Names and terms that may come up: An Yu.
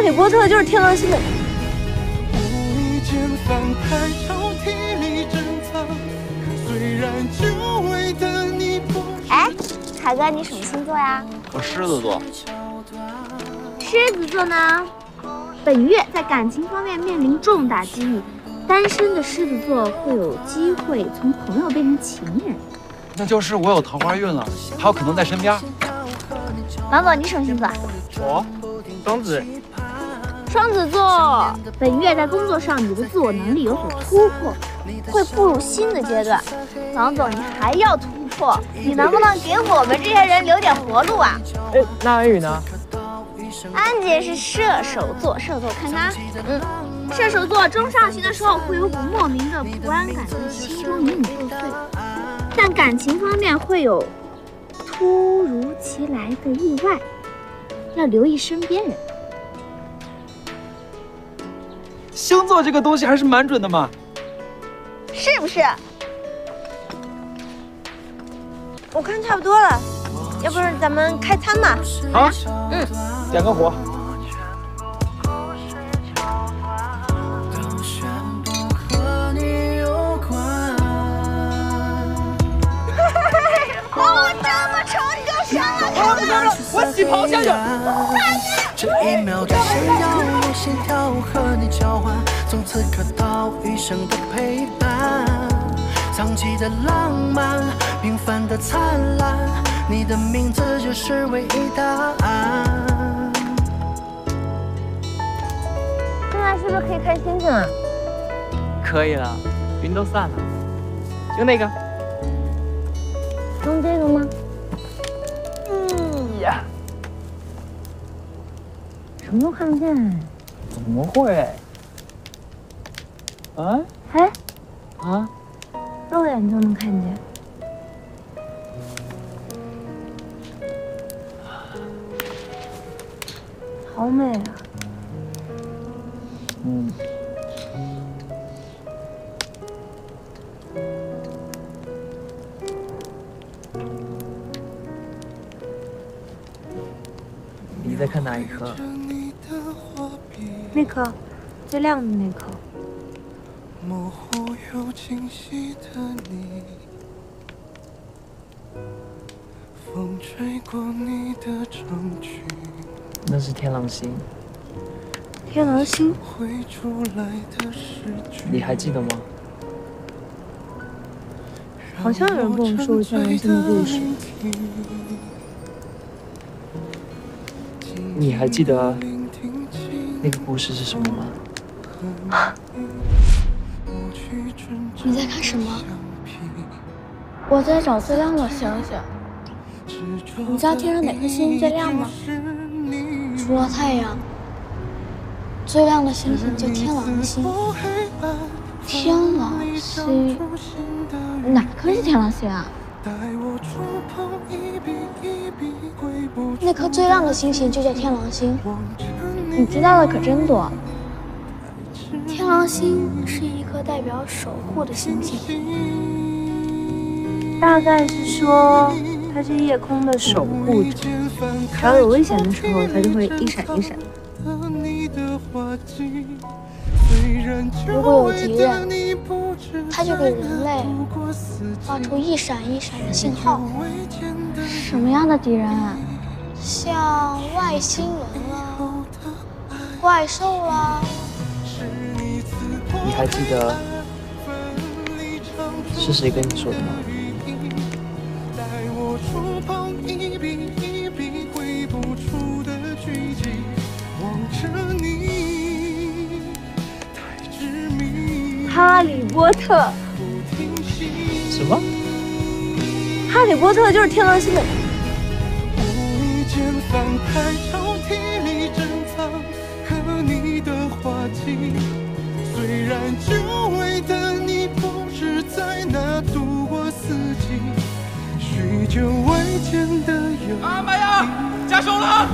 哈利波特就是天狼星的。哎，海哥，你什么星座呀？我狮子座。狮子座呢，本月在感情方面面临重大机遇，单身的狮子座会有机会从朋友变成情人。那就是我有桃花运了，还有可能在身边。王总，你什么星座？我。 双子，双子座本月在工作上你的自我能力有所突破，会步入新的阶段。王总，你还要突破，你能不能给我们这些人留点活路啊？哎，那安宇呢？安姐是射手座，射手座看她，射手座中上旬的时候会有股莫名的不安感在心中隐隐作祟，但感情方面会有突如其来的意外。 要留意身边人。星座这个东西还是蛮准的嘛，是不是？我看差不多了，要不然咱们开餐吧？啊，点个火。哦，这么丑你就上了。 我洗袍下去。这一秒的闪耀，我心跳和你交换，从此刻到一生的陪伴。藏起的浪漫，平凡的灿烂，你的名字就是唯一答案。现在是不是可以看星星了？可以了，云都散了。就那个。用这个吗？ 什么都看不见，怎么会？啊？哎？啊？肉眼就能看见。好美啊！嗯。你在看哪一颗？ 那颗，最亮的那颗。模糊又清晰的你，风吹过你的长裙。那是天狼星。天狼星。你还记得吗？好像有人跟我说过天狼星的故事。你还记得？ 那个故事是什么吗？啊、你在看什么？我在找最亮的星星。你知道天上哪颗星星最亮吗？除了太阳，最亮的星星叫天狼星。天狼星？哪颗是天狼星啊？ 那颗最亮的星星就叫天狼星，你知道的可真多。天狼星是一颗代表守护的星星，大概是说它是夜空的守护者，只要有危险的时候，它就会一闪一闪。如果有敌人。 它就给人类发出一闪一闪的信号。什么样的敌人啊？像外星人啊，怪兽啊。你还记得是谁跟你说的吗？哈利波特，什么？哈利波特就是天狼星的。啊妈呀！加手了！